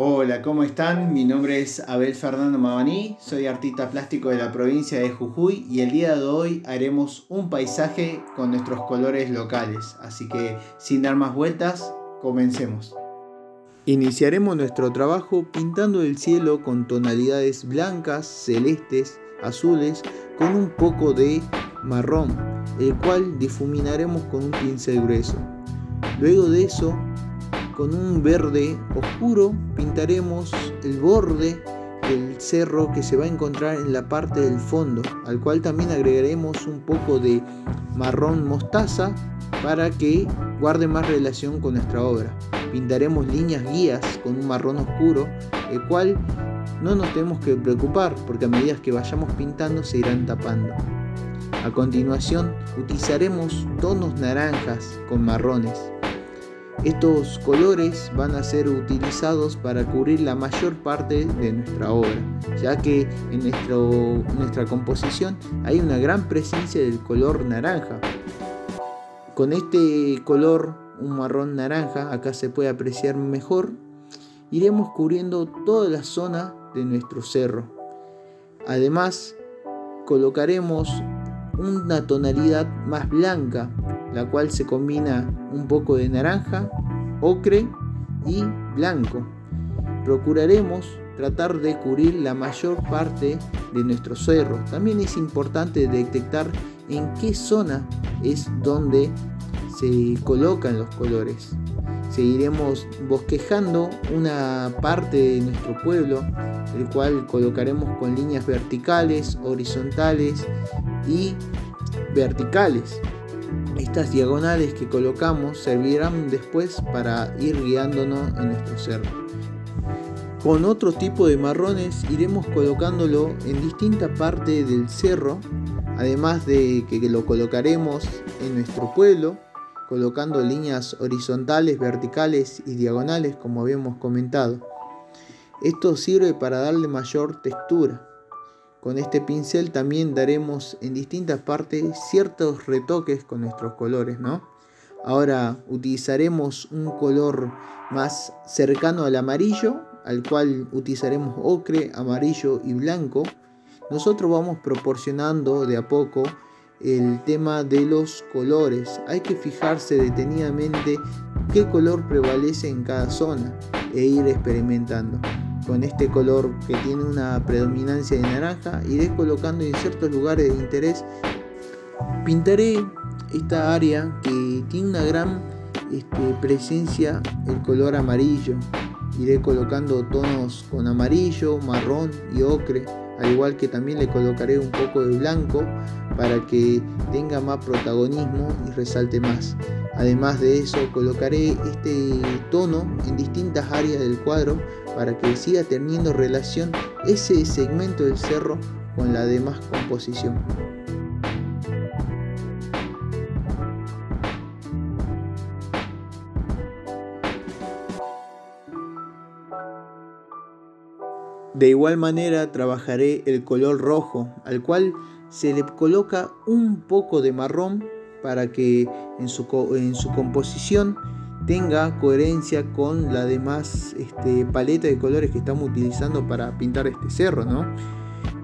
Hola, ¿cómo están? Mi nombre es Abel Fernando Mamani, soy artista plástico de la provincia de Jujuy y el día de hoy haremos un paisaje con nuestros colores locales, así que sin dar más vueltas, comencemos. Iniciaremos nuestro trabajo pintando el cielo con tonalidades blancas, celestes, azules, con un poco de marrón, el cual difuminaremos con un pincel grueso. Luego de eso, con un verde oscuro pintaremos el borde del cerro que se va a encontrar en la parte del fondo, al cual también agregaremos un poco de marrón mostaza para que guarde más relación con nuestra obra. Pintaremos líneas guías con un marrón oscuro, el cual no nos tenemos que preocupar porque a medida que vayamos pintando se irán tapando. A continuación utilizaremos tonos naranjas con marrones. Estos colores van a ser utilizados para cubrir la mayor parte de nuestra obra, ya que en nuestra composición hay una gran presencia del color naranja. Con este color, un marrón naranja, acá se puede apreciar mejor, iremos cubriendo toda la zona de nuestro cerro. Además, colocaremos una tonalidad más blanca, la cual se combina un poco de naranja, ocre y blanco. Procuraremos tratar de cubrir la mayor parte de nuestro cerro. También es importante detectar en qué zona es donde se colocan los colores. Seguiremos bosquejando una parte de nuestro pueblo, el cual colocaremos con líneas verticales, horizontales y verticales. Estas diagonales que colocamos servirán después para ir guiándonos en nuestro cerro. Con otro tipo de marrones iremos colocándolo en distinta parte del cerro, además de que lo colocaremos en nuestro pueblo, colocando líneas horizontales, verticales y diagonales como habíamos comentado. Esto sirve para darle mayor textura. Con este pincel también daremos en distintas partes ciertos retoques con nuestros colores, ¿no? Ahora utilizaremos un color más cercano al amarillo, al cual utilizaremos ocre, amarillo y blanco. Nosotros vamos proporcionando de a poco el tema de los colores. Hay que fijarse detenidamente qué color prevalece en cada zona e ir experimentando. Con este color que tiene una predominancia de naranja, iré colocando en ciertos lugares de interés. Pintaré esta área que tiene una gran presencia el color amarillo. Iré colocando tonos con amarillo, marrón y ocre, al igual que también le colocaré un poco de blanco para que tenga más protagonismo y resalte más. Además de eso, colocaré este tono en distintas áreas del cuadro para que siga teniendo relación ese segmento del cerro con la demás composición. De igual manera trabajaré el color rojo, al cual se le coloca un poco de marrón para que en su composición tenga coherencia con la demás paleta de colores que estamos utilizando para pintar este cerro, ¿no?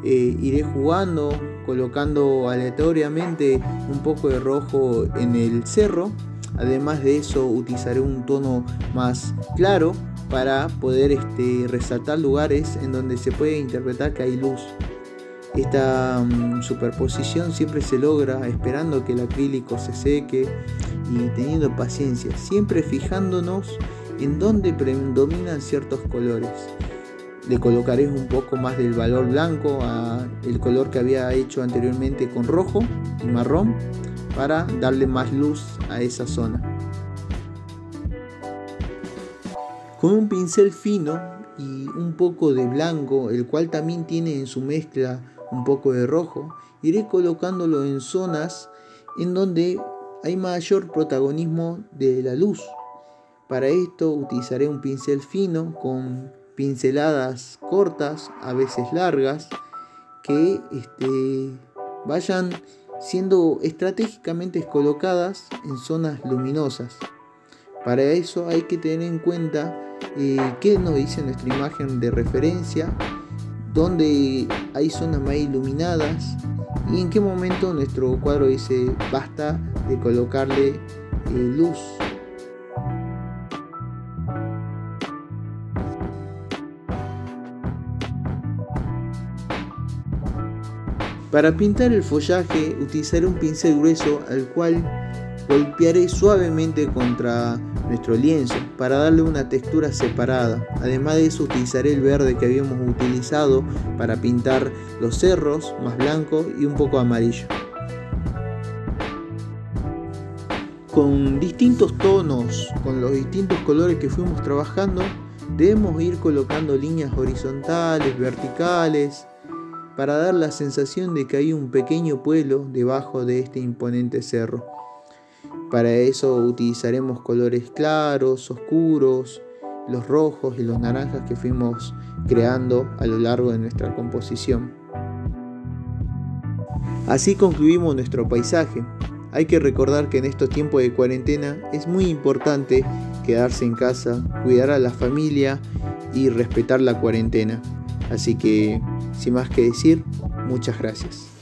Iré jugando, colocando aleatoriamente un poco de rojo en el cerro. Además de eso utilizaré un tono más claro para poder resaltar lugares en donde se puede interpretar que hay luz. Esta superposición siempre se logra esperando que el acrílico se seque y teniendo paciencia, siempre fijándonos en dónde predominan ciertos colores. Le colocaré un poco más del valor blanco al color que había hecho anteriormente con rojo y marrón para darle más luz a esa zona. Con un pincel fino y un poco de blanco, el cual también tiene en su mezcla un poco de rojo, iré colocándolo en zonas en donde hay mayor protagonismo de la luz. Para esto utilizaré un pincel fino con pinceladas cortas, a veces largas, que vayan siendo estratégicamente colocadas en zonas luminosas. Para eso hay que tener en cuenta qué nos dice nuestra imagen de referencia, dónde hay zonas más iluminadas y en qué momento nuestro cuadro dice basta de colocarle luz. Para pintar el follaje utilizaré un pincel grueso al cual golpearé suavemente contra nuestro lienzo para darle una textura separada. Además de eso utilizaré el verde que habíamos utilizado para pintar los cerros, más blanco y un poco amarillo. Con distintos tonos, con los distintos colores que fuimos trabajando, debemos ir colocando líneas horizontales, verticales, para dar la sensación de que hay un pequeño pueblo debajo de este imponente cerro. Para eso utilizaremos colores claros, oscuros, los rojos y los naranjas que fuimos creando a lo largo de nuestra composición. Así concluimos nuestro paisaje. Hay que recordar que en estos tiempos de cuarentena es muy importante quedarse en casa, cuidar a la familia y respetar la cuarentena. Así que, sin más que decir, muchas gracias.